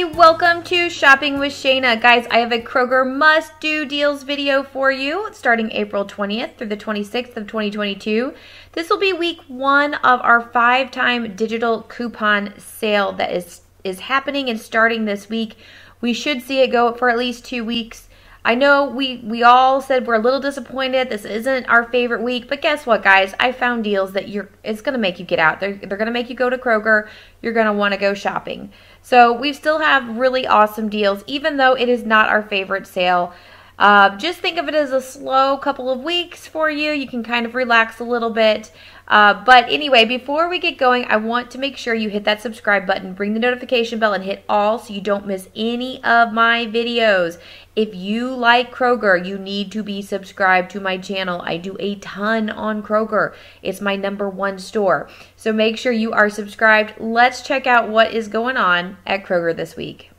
everybody, welcome to Shopping with Shana. Guys, I have a Kroger must do deals video for you starting April 20th through the 26th of 2022. This will be week one of our 5-time digital coupon sale that is happening and starting this week. We should see it go for at least 2 weeks. I know we all said we're a little disappointed. This isn't our favorite week, but guess what, guys? I found deals that it's going to make you get out. They're going to make you go to Kroger. You're going to want to go shopping. So we still have really awesome deals, even though it is not our favorite sale. Just think of it as a slow couple of weeks for you. You can kind of relax a little bit. But anyway, before we get going, I want to make sure you hit that subscribe button, ring the notification bell, and hit all so you don't miss any of my videos. If you like Kroger, you need to be subscribed to my channel. I do a ton on Kroger. It's my #1 store. So make sure you are subscribed. Let's check out what is going on at Kroger this week.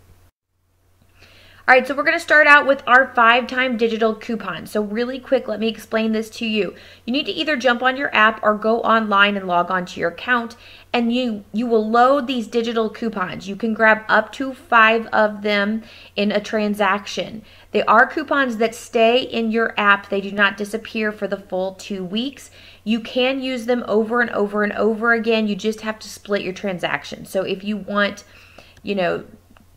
All right, so we're going to start out with our 5-time digital coupon. So really quick, let me explain this to you. You need to either jump on your app or go online and log on to your account, and you will load these digital coupons. You can grab up to 5 of them in a transaction. They are coupons that stay in your app. They do not disappear for the full 2 weeks. You can use them over and over and over again. You just have to split your transactions. So if you want,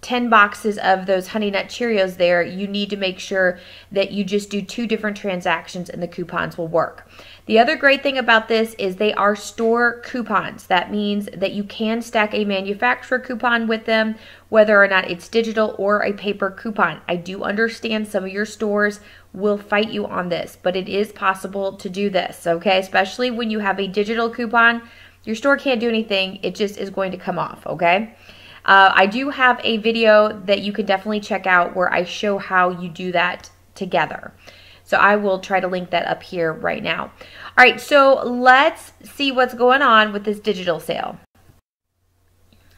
10 boxes of those Honey Nut Cheerios there, you need to make sure that you just do 2 different transactions and the coupons will work. The other great thing about this is they are store coupons. That means that you can stack a manufacturer coupon with them, whether or not it's digital or a paper coupon. I do understand some of your stores will fight you on this, but it is possible to do this, okay? Especially when you have a digital coupon, your store can't do anything. It just is going to come off, okay? I do have a video that you can definitely check out where I show how you do that together. So I will try to link that up here right now. All right, so let's see what's going on with this digital sale.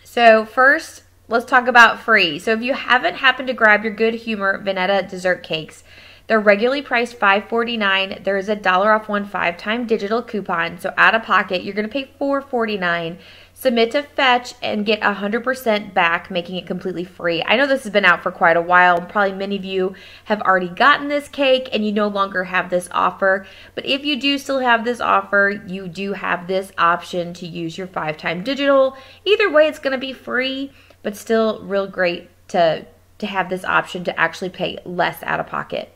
So first, let's talk about free. So if you haven't happened to grab your Good Humor Veneta dessert cakes, they're regularly priced $5.49. There is a $1 off one 5-time digital coupon. So out of pocket, you're going to pay $4.49. Submit to Fetch and get 100% back, making it completely free. I know this has been out for quite a while. Probably many of you have already gotten this cake and you no longer have this offer. But if you do still have this offer, you do have this option to use your 5-time digital. Either way, it's going to be free, but still real great to have this option to actually pay less out of pocket.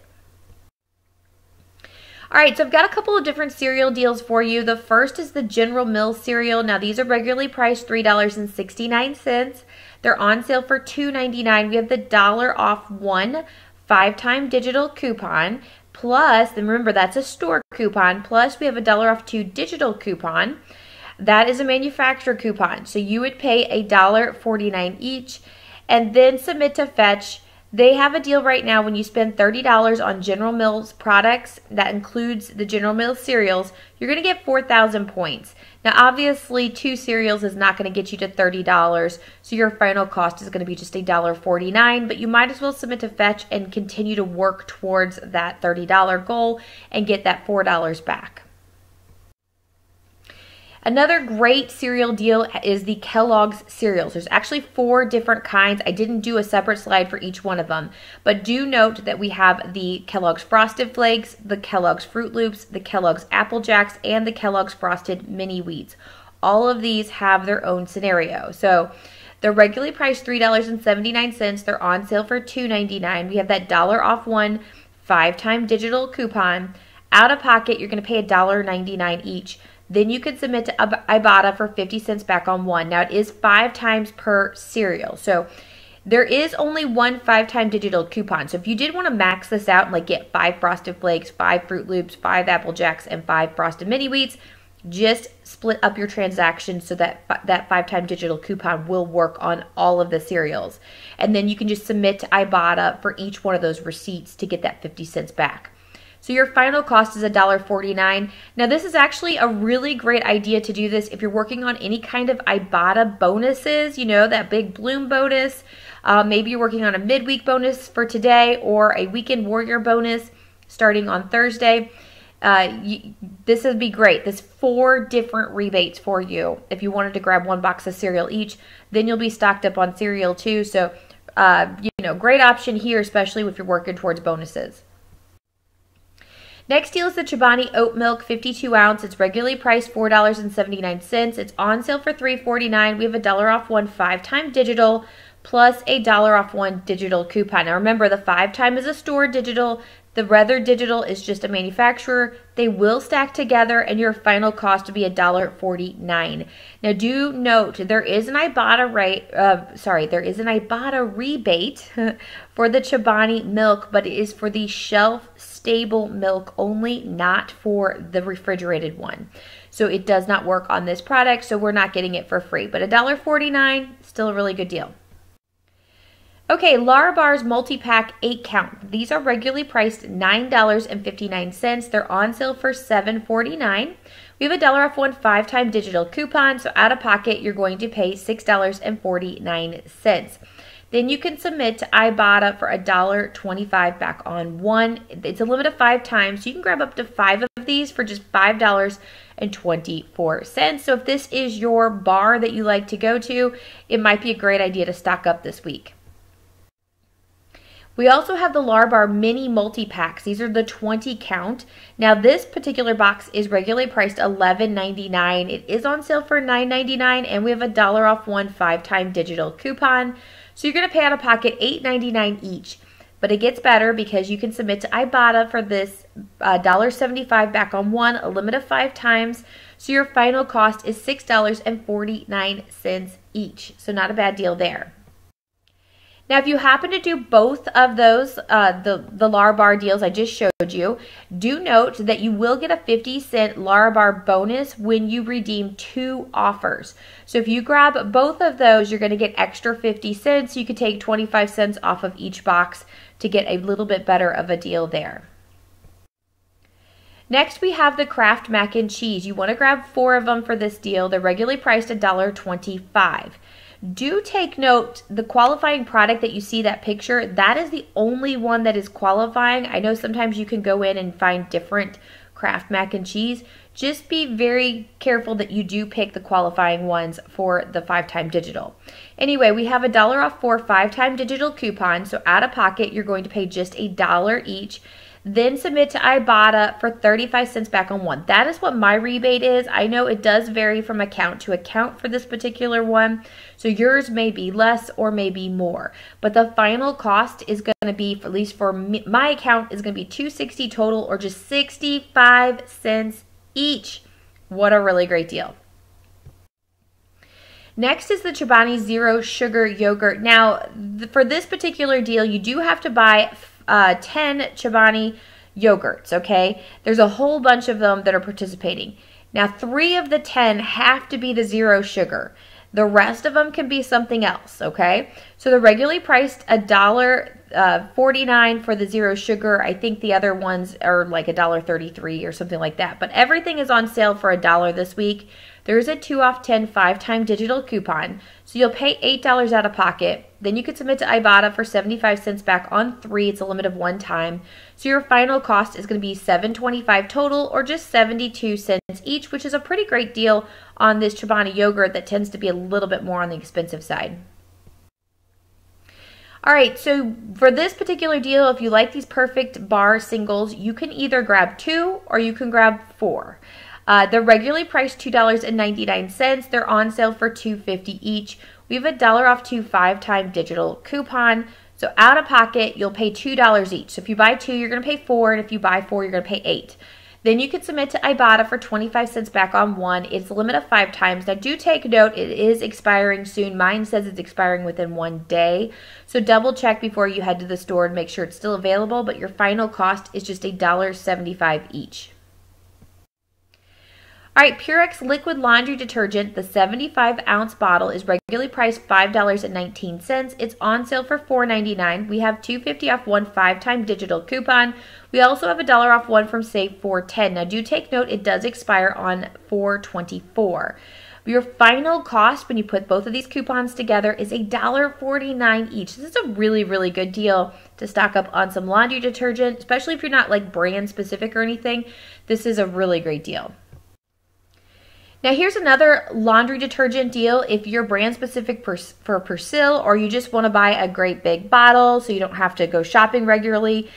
All right, so I've got a couple of different cereal deals for you. The first is the General Mills cereal. Now, these are regularly priced $3.69. They're on sale for $2.99. We have the $1 off one 5-time digital coupon. Plus, and remember, that's a store coupon. Plus, we have a $1 off 2 digital coupon. That is a manufacturer coupon. So you would pay $1.49 each and then submit to Fetch. They have a deal right now when you spend $30 on General Mills products, that includes the General Mills cereals, you're going to get 4,000 points. Now obviously 2 cereals is not going to get you to $30, so your final cost is going to be just $1.49, but you might as well submit to Fetch and continue to work towards that $30 goal and get that $4 back. Another great cereal deal is the Kellogg's cereals. There's actually 4 different kinds. I didn't do a separate slide for each one of them, but do note that we have the Kellogg's Frosted Flakes, the Kellogg's Fruit Loops, the Kellogg's Apple Jacks, and the Kellogg's Frosted Mini Wheats. All of these have their own scenario. So they're regularly priced $3.79. They're on sale for $2.99. We have that $1 off one 5-time digital coupon. Out of pocket, you're going to pay $1.99 each. Then you can submit to Ibotta for 50 cents back on one. Now it is 5 times per cereal. So there is only one 5-time digital coupon. So if you did want to max this out and get 5 Frosted Flakes, 5 Fruit Loops, 5 Apple Jacks, and 5 Frosted Mini Wheats, just split up your transactions so that that 5-time digital coupon will work on all of the cereals. And then you can just submit to Ibotta for each one of those receipts to get that 50 cents back. So your final cost is $1.49. Now this is actually a really great idea to do this if you're working on any kind of Ibotta bonuses, that big bloom bonus. Maybe you're working on a midweek bonus for today or a weekend warrior bonus starting on Thursday. This would be great. There's 4 different rebates for you. If you wanted to grab one box of cereal each, then you'll be stocked up on cereal too. So great option here, especially if you're working towards bonuses. Next deal is the Chobani Oat Milk 52 ounce. It's regularly priced $4.79. It's on sale for $3.49. We have $1 off one 5-time digital plus $1 off one digital coupon. Now remember, the 5-time is a store digital. The Rather digital is just a manufacturer. They will stack together, and your final cost will be $1.49. Now do note, there is an Ibotta rebate for the Chobani milk, but it is for the shelf stable milk only, not for the refrigerated one. So it does not work on this product, so we're not getting it for free. But $1.49, still a really good deal. Okay, Lara Bars multi-pack 8-count. These are regularly priced $9.59. They're on sale for $7.49. We have $1 off one 5-time digital coupon, so out of pocket you're going to pay $6.49. Then you can submit to Ibotta for $1.25 back on one. It's a limit of 5 times, so you can grab up to 5 of these for just $5.24. So if this is your bar that you like to go to, it might be a great idea to stock up this week. We also have the Lara Bar mini multi-packs. These are the 20 count. Now this particular box is regularly priced $11.99. It is on sale for $9.99, and we have $1 off one 5-time digital coupon. So you're gonna pay out of pocket $8.99 each. But it gets better because you can submit to Ibotta for this $1.75 back on one, a limit of 5 times. So your final cost is $6.49 each. So not a bad deal there. Now, if you happen to do both of those, the Lara Bar deals I just showed you, do note that you will get a 50-cent Lara Bar bonus when you redeem 2 offers. So if you grab both of those, you're going to get extra 50 cents. You could take 25 cents off of each box to get a little bit better of a deal there. Next, we have the Kraft Mac and Cheese. You want to grab 4 of them for this deal. They're regularly priced $1.25. Do take note, the qualifying product that you see that picture, that is the only one that is qualifying. I know sometimes you can go in and find different Kraft Mac and Cheese. Just be very careful that you do pick the qualifying ones for the 5-time digital. Anyway, we have $1 off 4 5-time digital coupons, so out of pocket you're going to pay just $1 each. Then submit to Ibotta for 35 cents back on one. That is what my rebate is. I know it does vary from account to account for this particular one, so yours may be less or maybe more. But the final cost is going to be, at least for me, my account, is going to be $2.60 total, or just 65 cents each. What a really great deal. Next is the Chobani Zero Sugar Yogurt. Now, for this particular deal, you do have to buy 10 Chobani yogurts, okay? There's a whole bunch of them that are participating. Now, 3 of the 10 have to be the zero sugar. The rest of them can be something else, okay? So they're regularly priced $1.49 for the zero sugar. I think the other ones are like $1.33 or something like that. But everything is on sale for $1 this week. There is a 2 off 10 5-time digital coupon, so you'll pay $8 out of pocket. Then you can submit to Ibotta for 75 cents back on 3. It's a limit of 1 time. So your final cost is going to be $7.25 total, or just 72 cents each, which is a pretty great deal on this Chobani yogurt that tends to be a little bit more on the expensive side. All right, so for this particular deal, if you like these Perfect Bar singles, you can either grab 2 or you can grab 4. They're regularly priced $2.99. They're on sale for $2.50 each. We have $1 off 2 5-time digital coupon. So out of pocket, you'll pay $2 each. So if you buy 2, you're going to pay 4, and if you buy 4, you're going to pay 8. Then you can submit to Ibotta for 25 cents back on 1. It's a limit of 5 times. Now do take note, it is expiring soon. Mine says it's expiring within 1 day. So double check before you head to the store and make sure it's still available, but your final cost is just $1.75 each. All right, Purex liquid laundry detergent, the 75-ounce bottle, is regularly priced $5.19. It's on sale for $4.99. We have $2.50 off one 5-time digital coupon. We also have $1 off one from Save $4.10. Now, do take note, it does expire on $4.24. Your final cost when you put both of these coupons together is $1.49 each. This is a really, really good deal to stock up on some laundry detergent, especially if you're not like brand specific or anything. This is a really great deal. Now here's another laundry detergent deal if you're brand specific for Persil, or you just want to buy a great big bottle so you don't have to go shopping regularly.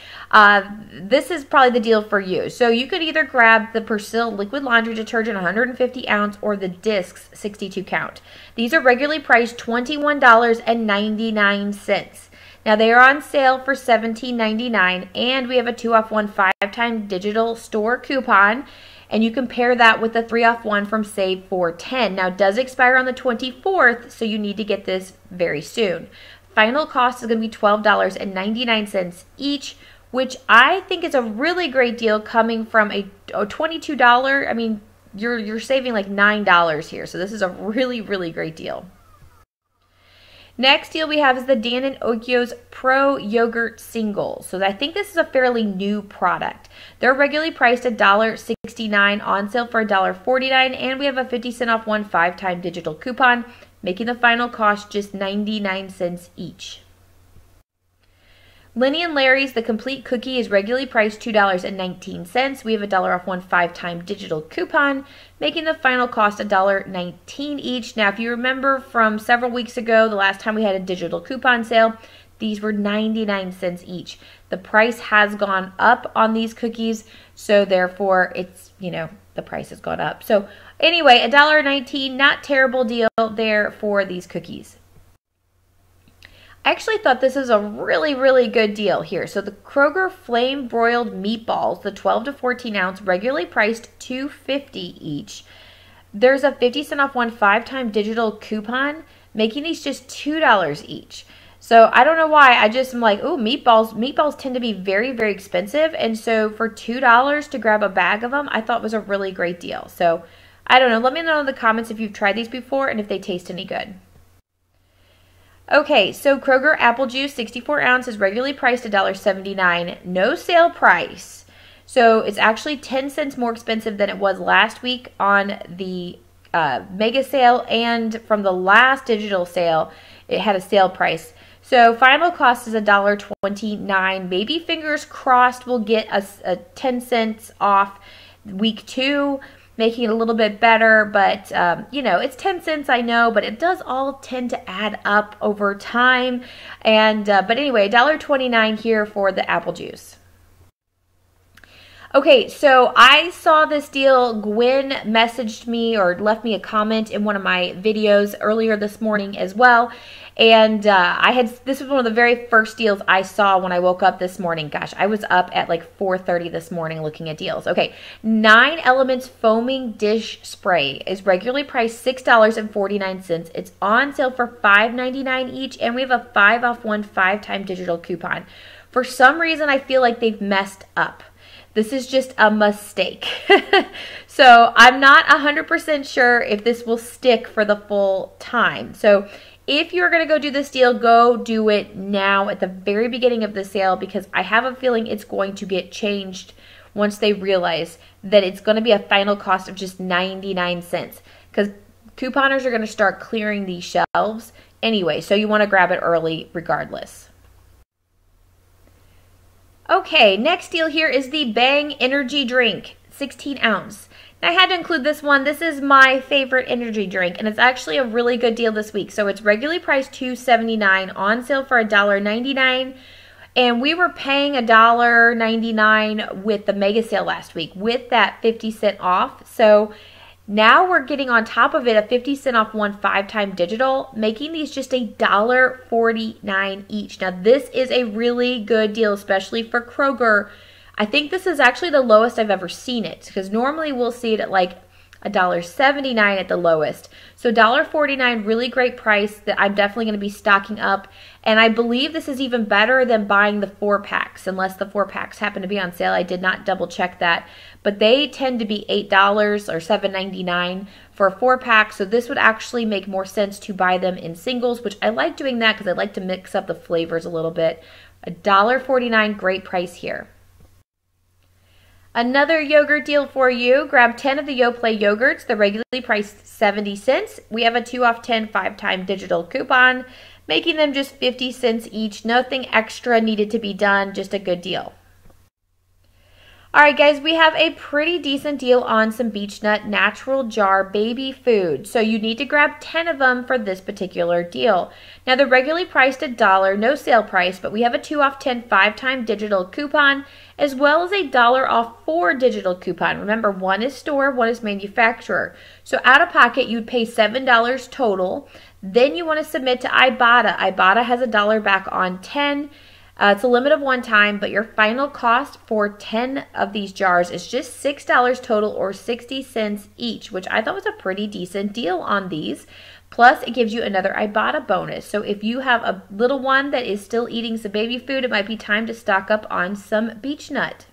This is probably the deal for you. So you could either grab the Persil liquid laundry detergent 150 ounce or the discs 62 count. These are regularly priced $21.99. Now they are on sale for $17.99, and we have a 2-off-1 5-time digital store coupon. And you compare that with the 3-off-1 from Save for $10. Now, it does expire on the 24th, so you need to get this very soon. Final cost is going to be $12.99 each, which I think is a really great deal coming from a $22. I mean, you're saving like $9 here, so this is a really, really great deal. Next deal we have is the Dan and Okio's Pro Yogurt Singles. So I think this is a fairly new product. They're regularly priced $1.69, on sale for $1.49, and we have a 50-cent off 1 5-time digital coupon, making the final cost just 99 cents each. Lenny and Larry's The Complete Cookie is regularly priced $2.19. We have a dollar off 1 5-time digital coupon, making the final cost $1.19 each. Now, if you remember from several weeks ago, the last time we had a digital coupon sale, these were 99 cents each. The price has gone up on these cookies, so therefore it's, you know, the price has gone up. So anyway, $1.19, not terrible deal there for these cookies. I actually thought this is a really, really good deal here. So the Kroger Flame Broiled Meatballs, the 12 to 14 ounce, regularly priced $2.50 each. There's a 50-cent off 1 5-time digital coupon, making these just $2 each. So I don't know why, I just am like, oh, meatballs tend to be very, very expensive. And so for $2 to grab a bag of them, I thought was a really great deal. So I don't know, let me know in the comments if you've tried these before and if they taste any good. Okay, so Kroger Apple Juice, 64 ounces, regularly priced $1.79, no sale price. So it's actually 10 cents more expensive than it was last week on the mega sale, and from the last digital sale, it had a sale price. So final cost is $1.29. Maybe, fingers crossed, we'll get a 10 cents off week two, making it a little bit better, but you know, it's 10 cents, I know, but it does all tend to add up over time. And but anyway, $1.29 here for the apple juice. Okay, so I saw this deal. Gwen messaged me or left me a comment in one of my videos earlier this morning as well. And this was one of the very first deals I saw when I woke up this morning. Gosh, I was up at like 4:30 this morning looking at deals. Okay, Nine Elements Foaming Dish Spray is regularly priced $6.49. It's on sale for $5.99 each, and we have a 5-off-1 5-time digital coupon. For some reason, I feel like they've messed up. This is just a mistake. So I'm not 100% sure if this will stick for the full time. So if you're going to go do this deal, go do it now at the very beginning of the sale, because I have a feeling it's going to get changed once they realize that it's going to be a final cost of just 99 cents. Because couponers are going to start clearing these shelves anyway, so you want to grab it early regardless. Okay, next deal here is the Bang Energy Drink, 16 ounce. I had to include this one. This is my favorite energy drink, and it's actually a really good deal this week. So it's regularly priced $2.79, on sale for $1.99, and we were paying $1.99 with the mega sale last week with that 50-cent off. So now we're getting on top of it a 50-cent off 1 5-time digital, making these just $1.49 each. Now this is a really good deal, especially for Kroger. I think this is actually the lowest I've ever seen it, because normally we'll see it at like $1.79 at the lowest. So $1.49, really great price that I'm definitely going to be stocking up. And I believe this is even better than buying the 4-packs, unless the 4-packs happen to be on sale. I did not double check that, but they tend to be $8 or $7.99 for a 4-pack. So this would actually make more sense to buy them in singles, which I like doing that because I like to mix up the flavors a little bit. $1.49, great price here. Another yogurt deal for you. Grab 10 of the Yoplait yogurts. They're regularly priced 70 cents. We have a 2-off-10 5-time digital coupon, making them just 50 cents each. Nothing extra needed to be done, just a good deal. Alright guys, we have a pretty decent deal on some Beech-Nut natural jar baby food. So you need to grab 10 of them for this particular deal. Now they're regularly priced $1, no sale price, but we have a 2 off 10 5-time digital coupon as well as a $1 off 4 digital coupon. Remember, one is store, one is manufacturer. So out of pocket, you'd pay $7 total. Then you want to submit to Ibotta. Ibotta has $1 back on 10. It's a limit of one time, but your final cost for 10 of these jars is just $6 total or 60 cents each, which I thought was a pretty decent deal on these. Plus, it gives you another Ibotta bonus. So if you have a little one that is still eating some baby food, it might be time to stock up on some Beech-Nut.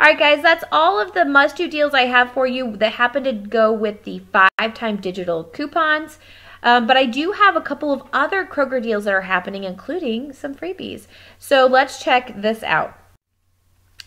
Alright guys, that's all of the must-do deals I have for you that happen to go with the 5-time digital coupons. But I do have a couple of other Kroger deals that are happening, including some freebies. So let's check this out.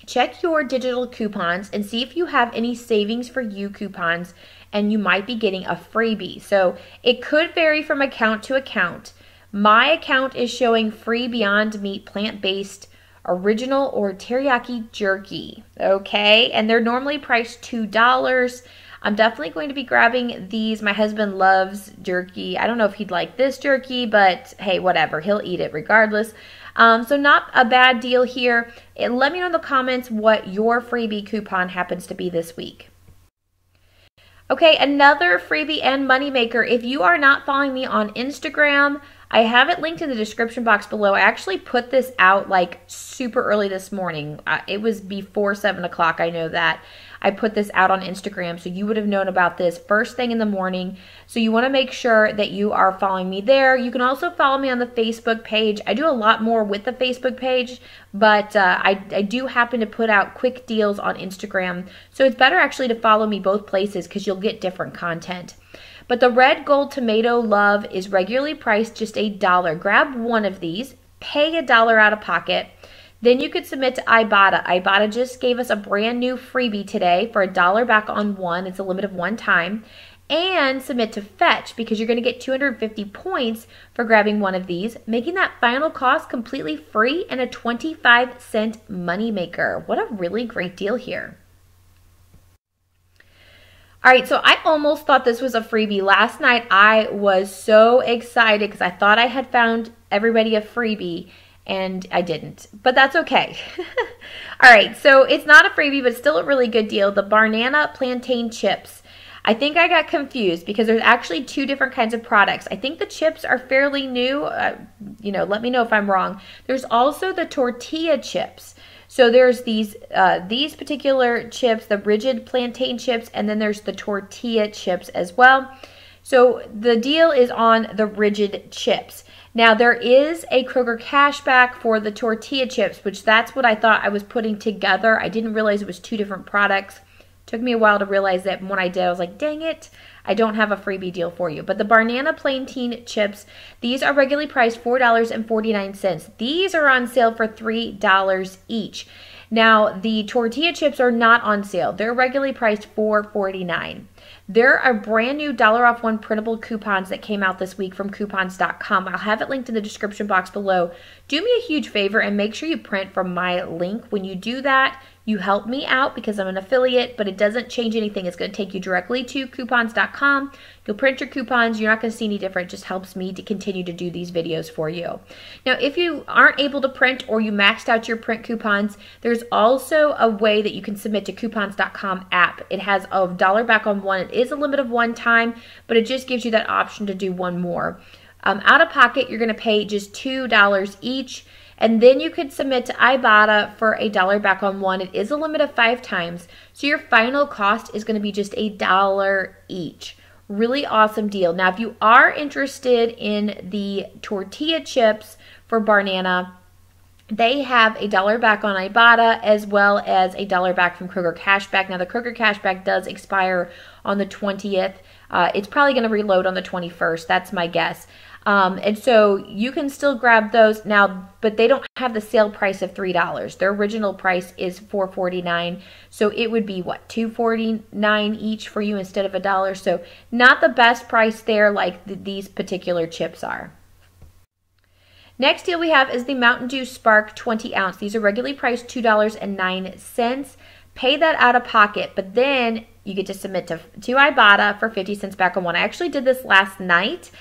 Check your digital coupons and see if you have any savings for you coupons, and you might be getting a freebie. So it could vary from account to account. My account is showing free Beyond Meat plant-based original or teriyaki jerky. Okay, and they're normally priced $2. I'm definitely going to be grabbing these. My husband loves jerky. I don't know if he'd like this jerky, but hey, whatever. He'll eat it regardless. So not a bad deal here. Let me know in the comments what your freebie coupon happens to be this week. Okay, another freebie and moneymaker. If you are not following me on Instagram, I have it linked in the description box below. I actually put this out like super early this morning. It was before 7 o'clock, I know that. I put this out on Instagram, so you would have known about this first thing in the morning. So you want to make sure that you are following me there. You can also follow me on the Facebook page. I do a lot more with the Facebook page, but I do happen to put out quick deals on Instagram. So it's better actually to follow me both places because you'll get different content. But the Red Gold Tomato Love is regularly priced just $1. Grab one of these, pay $1 out of pocket. Then you could submit to Ibotta. Ibotta just gave us a brand new freebie today for $1 back on one. It's a limit of one time. And submit to Fetch because you're going to get 250 points for grabbing one of these, making that final cost completely free and a 25-cent moneymaker. What a really great deal here. All right, so I almost thought this was a freebie. Last night I was so excited because I thought I had found everybody a freebie. And I didn't, but that's okay. All right, so it's not a freebie, but still a really good deal. The Barnana plantain chips. I think I got confused because there's actually two different kinds of products. I think the chips are fairly new. You know, let me know if I'm wrong. There's also the tortilla chips. So there's these particular chips, the rigid plantain chips, and then there's the tortilla chips as well. So the deal is on the rigid chips. Now there is a Kroger cashback for the tortilla chips, which that's what I thought I was putting together. I didn't realize it was two different products. Took me a while to realize that. When I did, I was like, dang it, I don't have a freebie deal for you. But the Barnana plantain chips, these are regularly priced $4.49. These are on sale for $3 each. Now the tortilla chips are not on sale. They're regularly priced $4.49. There are brand new $1 off 1 printable coupons that came out this week from Coupons.com. I'll have it linked in the description box below. Do me a huge favor and make sure you print from my link. When you do that, you help me out because I'm an affiliate, but it doesn't change anything. It's going to take you directly to Coupons.com. You'll print your coupons. You're not going to see any different. It just helps me to continue to do these videos for you. Now, if you aren't able to print or you maxed out your print coupons, there's also a way that you can submit to Coupons.com app. It has a $1 back on one. It is a limit of one time, but it just gives you that option to do one more. Out of pocket, you're going to pay just $2 each. And then you could submit to Ibotta for $1 back on one. It is a limit of 5 times. So your final cost is going to be just $1 each. Really awesome deal. Now, if you are interested in the tortilla chips for Barnana, they have $1 back on Ibotta as well as $1 back from Kroger Cashback. Now, the Kroger Cashback does expire on the 20th. It's probably going to reload on the 21st. That's my guess. And so you can still grab those now, but they don't have the sale price of $3. Their original price is $4.49. So it would be what, $2.49 each for you instead of $1. So not the best price there like these particular chips are. Next deal we have is the Mountain Dew Spark 20 ounce. These are regularly priced $2.09. Pay that out of pocket, but then you get to submit to Ibotta for 50 cents back on one. I actually did this last night,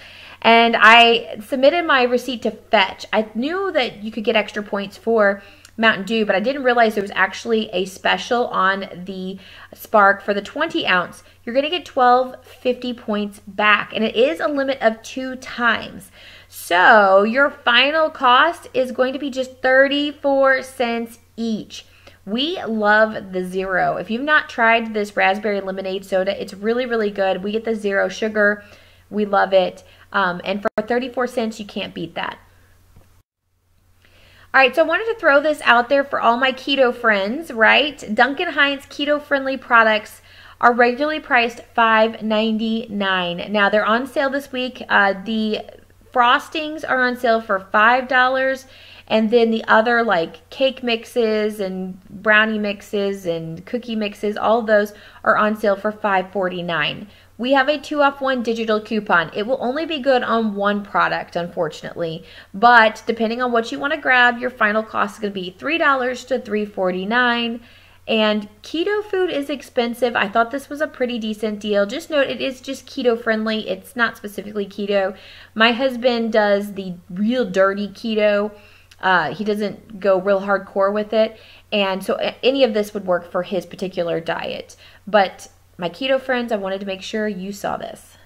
and I submitted my receipt to Fetch. I knew that you could get extra points for Mountain Dew, but I didn't realize there was actually a special on the Spark for the 20 ounce. You're going to get 12.50 points back, and it is a limit of 2 times. So your final cost is going to be just 34 cents each. We love the Zero. If you've not tried this raspberry lemonade soda, it's really, really good. We get the zero sugar. We love it. And for 34 cents, you can't beat that. All right, so I wanted to throw this out there for all my keto friends, right? Duncan Hines keto-friendly products are regularly priced $5.99. Now, they're on sale this week. The frostings are on sale for $5. And then the other, like cake mixes and brownie mixes and cookie mixes, all of those are on sale for $5.49. We have a 2-off-1 digital coupon. It will only be good on one product, unfortunately. But depending on what you want to grab, your final cost is going to be $3 to $3.49. And keto food is expensive. I thought this was a pretty decent deal. Just note it is just keto friendly. It's not specifically keto. My husband does the real dirty keto. He doesn't go real hardcore with it, and so any of this would work for his particular diet. But my keto friends, I wanted to make sure you saw this.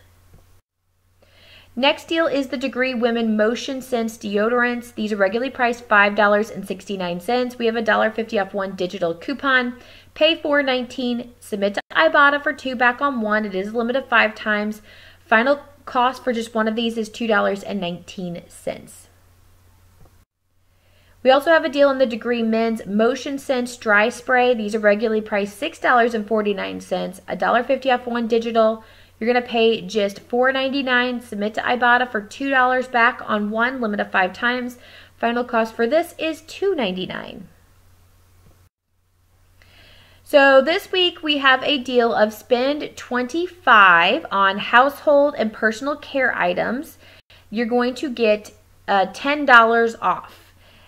Next deal is the Degree Women Motion Sense deodorants. These are regularly priced $5.69. We have a $1.50 off one digital coupon. Pay $4.19, submit to Ibotta for 2 back on 1. It is a limit of 5 times. Final cost for just one of these is $2.19. We also have a deal on the Degree Men's Motion Sense Dry Spray. These are regularly priced $6.49, $1.50 off one digital. You're going to pay just $4.99, submit to Ibotta for $2 back on one, limit of 5 times. Final cost for this is $2.99. So this week we have a deal of spend $25 on household and personal care items. You're going to get $10 off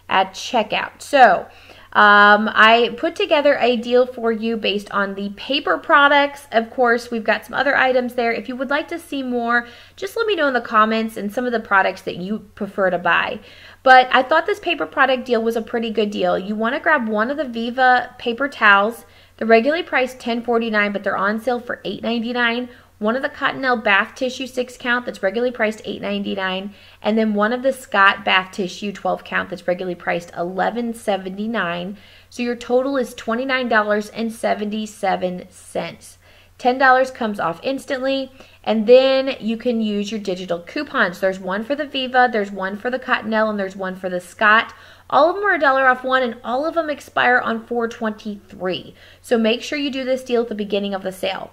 at checkout. So I put together a deal for you based on the paper products. Of course, we've got some other items there. If you would like to see more, just let me know in the comments and some of the products that you prefer to buy. But I thought this paper product deal was a pretty good deal. You want to grab one of the Viva paper towels. They're regularly priced $10.49, but they're on sale for $8.99. One of the Cottonelle bath tissue 6-count that's regularly priced $8.99, and then one of the Scott bath tissue 12-count that's regularly priced $11.79. So your total is $29.77. $10 comes off instantly, and then you can use your digital coupons. There's one for the Viva, there's one for the Cottonelle, and there's one for the Scott. All of them are $1 off 1, and all of them expire on 4/23. So make sure you do this deal at the beginning of the sale.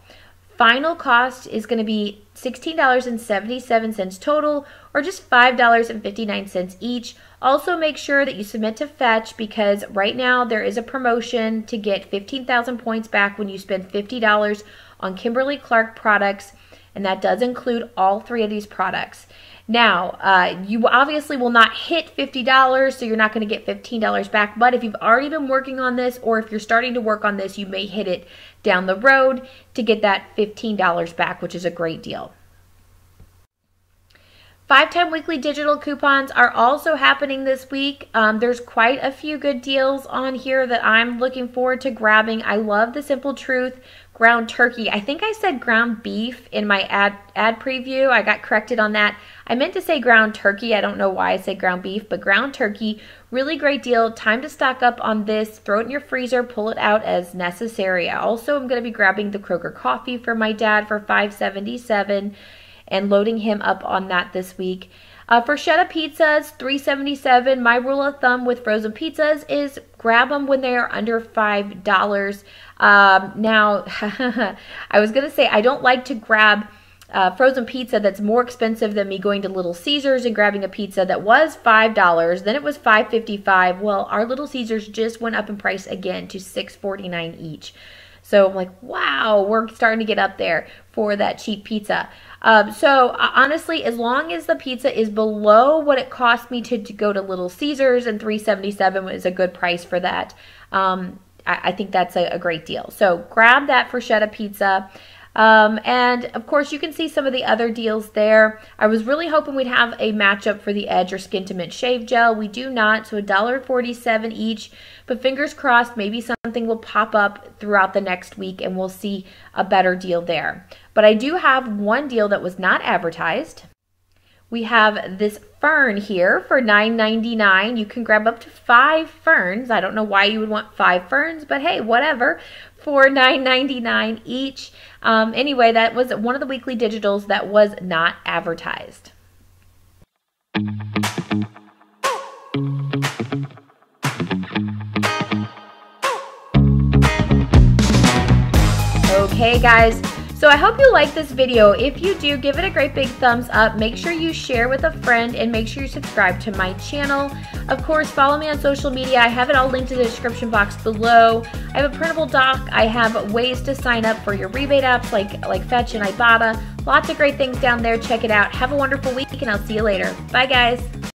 Final cost is going to be $16.77 total, or just $5.59 each. Also make sure that you submit to Fetch, because right now there is a promotion to get 15,000 points back when you spend $50 on Kimberly-Clark products, and that does include all 3 of these products. Now, you obviously will not hit $50, so you're not going to get $15 back. But if you've already been working on this, or if you're starting to work on this, you may hit it down the road to get that $15 back, which is a great deal. 5-time weekly digital coupons are also happening this week. There's quite a few good deals on here that I'm looking forward to grabbing. I love the Simple Truth ground turkey. I think I said ground beef in my ad preview. I got corrected on that. I meant to say ground turkey. I don't know why I said ground beef, but ground turkey, really great deal. Time to stock up on this. Throw it in your freezer. Pull it out as necessary. I also am going to be grabbing the Kroger coffee for my dad for $5.77. and loading him up on that this week. Freshetta pizzas, $3.77. My rule of thumb with frozen pizzas is grab them when they are under $5. Now, I was going to say I don't like to grab frozen pizza that's more expensive than me going to Little Caesars and grabbing a pizza that was $5. Then it was $5.55. Well, our Little Caesars just went up in price again to $6.49 each. So I'm like, wow, we're starting to get up there for that cheap pizza. So honestly, as long as the pizza is below what it cost me to go to Little Caesars, and $3.77 was a good price for that, I think that's a great deal. So grab that Freshetta pizza. And of course you can see some of the other deals there. I was really hoping we'd have a matchup for the Edge or Skin to Mint Shave Gel. We do not, so $1.47 each, but fingers crossed maybe something will pop up throughout the next week and we'll see a better deal there. But I do have one deal that was not advertised. We have this fern here for $9.99. You can grab up to 5 ferns. I don't know why you would want 5 ferns, but hey, whatever. For $9.99 each. Anyway, that was one of the weekly digitals that was not advertised. Okay, guys. So I hope you like this video. If you do, give it a great big thumbs up. Make sure you share with a friend and make sure you subscribe to my channel. Of course, follow me on social media. I have it all linked in the description box below. I have a printable doc. I have ways to sign up for your rebate apps like Fetch and Ibotta. Lots of great things down there. Check it out. Have a wonderful week and I'll see you later. Bye, guys.